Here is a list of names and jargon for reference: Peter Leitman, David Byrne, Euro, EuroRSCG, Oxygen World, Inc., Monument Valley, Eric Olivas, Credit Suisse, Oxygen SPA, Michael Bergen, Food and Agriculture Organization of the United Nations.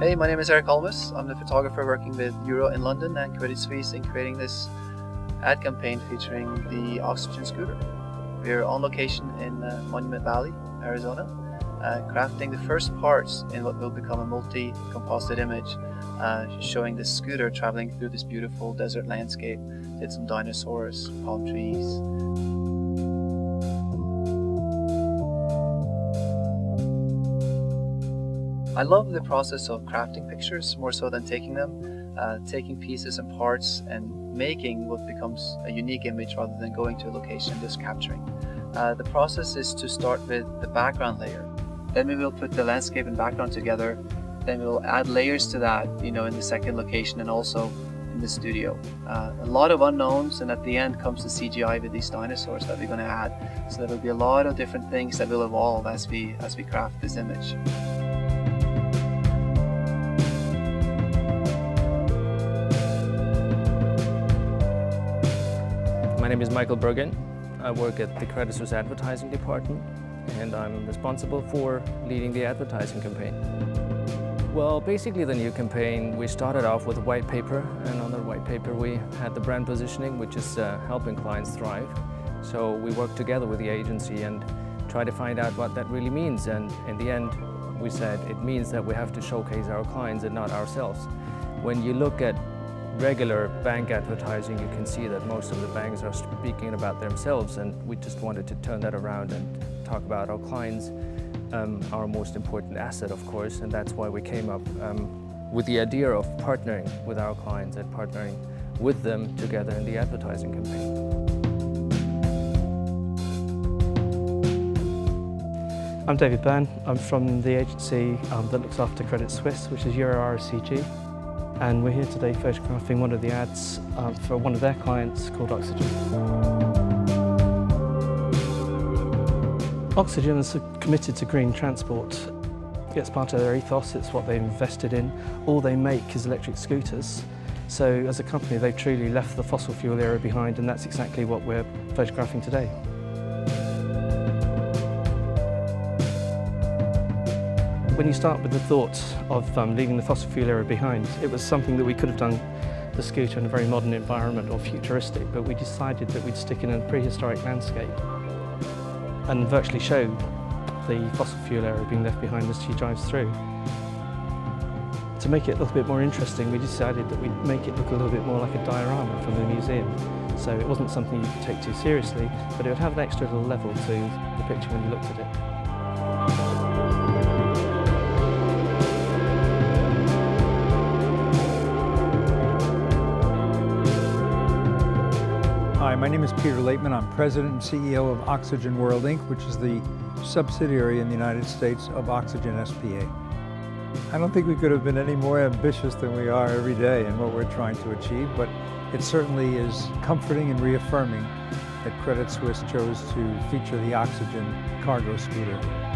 Hey, my name is Eric Olivas. I'm the photographer working with Euro in London and Credit Suisse in creating this ad campaign featuring the Oxygen scooter. We're on location in Monument Valley, Arizona, crafting the first parts in what will become a multi-composite image showing this scooter traveling through this beautiful desert landscape. Did some dinosaurs, palm trees. I love the process of crafting pictures more so than taking them, taking pieces and parts and making what becomes a unique image rather than going to a location and just capturing. The process is to start with the background layer, then we will put the landscape and background together, then we will add layers to that, you know, in the second location and also in the studio. A lot of unknowns, and at the end comes the CGI with these dinosaurs that we're going to add. So there will be a lot of different things that will evolve as we craft this image. My name is Michael Bergen. I work at the Credit Suisse advertising department, and I'm responsible for leading the advertising campaign. Well, basically the new campaign, we started off with a white paper, and on the white paper we had the brand positioning, which is helping clients thrive. So we worked together with the agency and tried to find out what that really means, and in the end we said it means that we have to showcase our clients and not ourselves. When you look at regular bank advertising, you can see that most of the banks are speaking about themselves, and we just wanted to turn that around and talk about our clients, our most important asset, of course, and that's why we came up with the idea of partnering with our clients and partnering with them together in the advertising campaign. I'm David Byrne. I'm from the agency that looks after Credit Suisse, which is EuroRSCG. And we're here today photographing one of the ads for one of their clients called Oxygen. Oxygen is committed to green transport. It's part of their ethos, it's what they've invested in. All they make is electric scooters. So as a company, they've truly left the fossil fuel era behind, and that's exactly what we're photographing today. When you start with the thought of leaving the fossil fuel era behind, it was something that we could have done the scooter in a very modern environment or futuristic, but we decided that we'd stick in a prehistoric landscape and virtually show the fossil fuel era being left behind as she drives through. To make it a little bit more interesting, we decided that we'd make it look a little bit more like a diorama from the museum. So it wasn't something you could take too seriously, but it would have an extra little level to the picture when you looked at it. Hi, my name is Peter Leitman. I'm president and CEO of Oxygen World, Inc., which is the subsidiary in the United States of Oxygen SPA. I don't think we could have been any more ambitious than we are every day in what we're trying to achieve, but it certainly is comforting and reaffirming that Credit Suisse chose to feature the Oxygen cargo scooter.